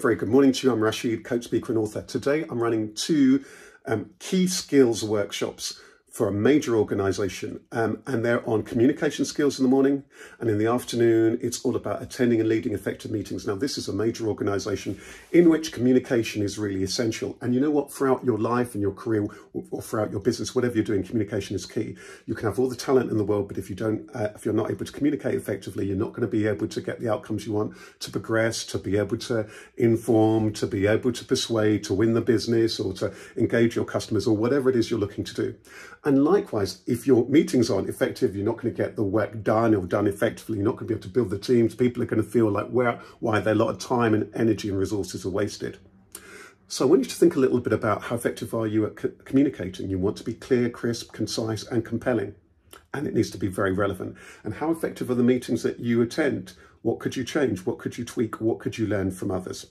Very good morning to you. I'm Rasheed, coach, speaker and author. Today I'm running two key skills workshops for a major organisation and they're on communication skills in the morning, and in the afternoon it's all about attending and leading effective meetings. Now this is a major organisation in which communication is really essential, and you know what, throughout your life and your career or throughout your business, whatever you're doing, communication is key. You can have all the talent in the world, but if you don't, if you're not able to communicate effectively, you're not going to be able to get the outcomes you want, to progress, to be able to inform, to be able to persuade, to win the business or to engage your customers or whatever it is you're looking to do. And likewise, if your meetings aren't effective, you're not going to get the work done or done effectively. You're not going to be able to build the teams. People are going to feel like why their lot of time and energy and resources are wasted. So I want you to think a little bit about how effective are you at communicating. You want to be clear, crisp, concise and compelling. And it needs to be very relevant. And how effective are the meetings that you attend? What could you change? What could you tweak? What could you learn from others?